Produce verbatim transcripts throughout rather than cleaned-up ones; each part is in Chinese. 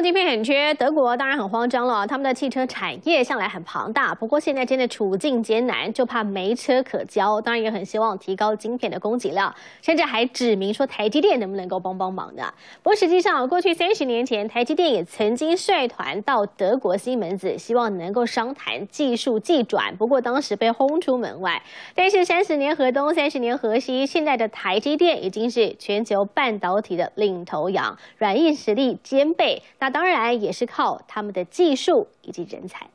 动晶片很缺，德国当然很慌张了。他们的汽车产业向来很庞大，不过现在真的处境艰难，就怕没车可交。当然也很希望提高晶片的供给量，甚至还指明说台积电能不能够帮帮忙的。不过实际上，过去三十年前，台积电也曾经率团到德国西门子，希望能够商谈技术技转。不过当时被轰出门外。但是三十年河东，三十年河西，现在的台积电已经是全球半导体的领头羊，软硬实力兼备。 那当然也是靠他们的技术以及人才。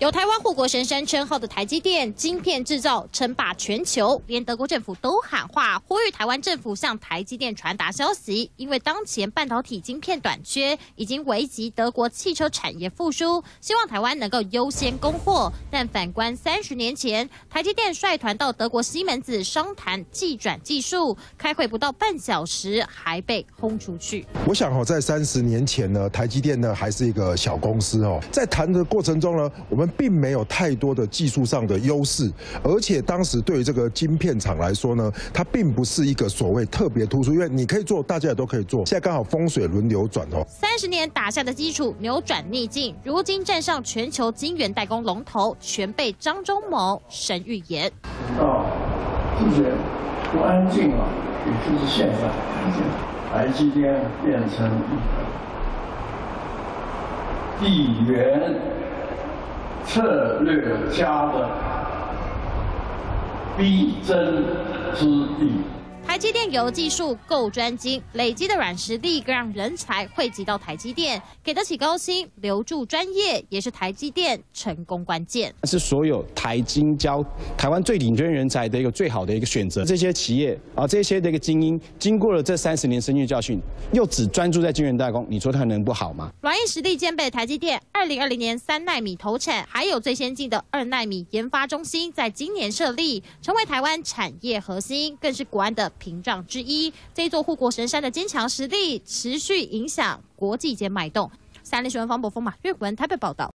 有台湾护国神山称号的台积电，晶片制造称霸全球，连德国政府都喊话，呼吁台湾政府向台积电传达消息，因为当前半导体晶片短缺，已经危及德国汽车产业复苏，希望台湾能够优先供货。但反观三十年前，台积电率团到德国西门子商谈技转技术，开会不到半小时还被轰出去。我想哦，在三十年前呢，台积电呢还是一个小公司哦，在谈的过程中呢，我们 并没有太多的技术上的优势，而且当时对于这个晶片厂来说呢，它并不是一个所谓特别突出，因为你可以做，大家也都可以做。现在刚好风水轮流转哦，三十年打下的基础扭转逆境，如今站上全球晶圆代工龙头，全被张忠谋神预言。到自己不安静了，也就是现在，台积电变成地缘 策略家的必争之地。台积电有技术够专精，累积的软实力更让人才汇集到台积电，给得起高薪，留住专业，也是台积电成功关键。是所有台晶交台湾最顶尖人才的一个最好的一个选择。这些企业啊，这些的一个精英，经过了这三十年深度教训，又只专注在晶圆代工，你说它能不好吗？软硬实力兼备，台积电二零二零年三奈米投产，还有最先进的二奈米研发中心，在今年设立，成为台湾产业核心，更是国安的 屏障之一，这一座护国神山的坚强实力持续影响国际间脉动。三立新闻方博峰马月文台北报道。